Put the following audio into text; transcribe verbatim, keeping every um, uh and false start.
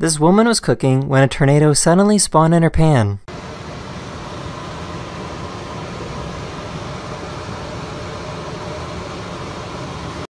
This woman was cooking when a tornado suddenly spawned in her pan.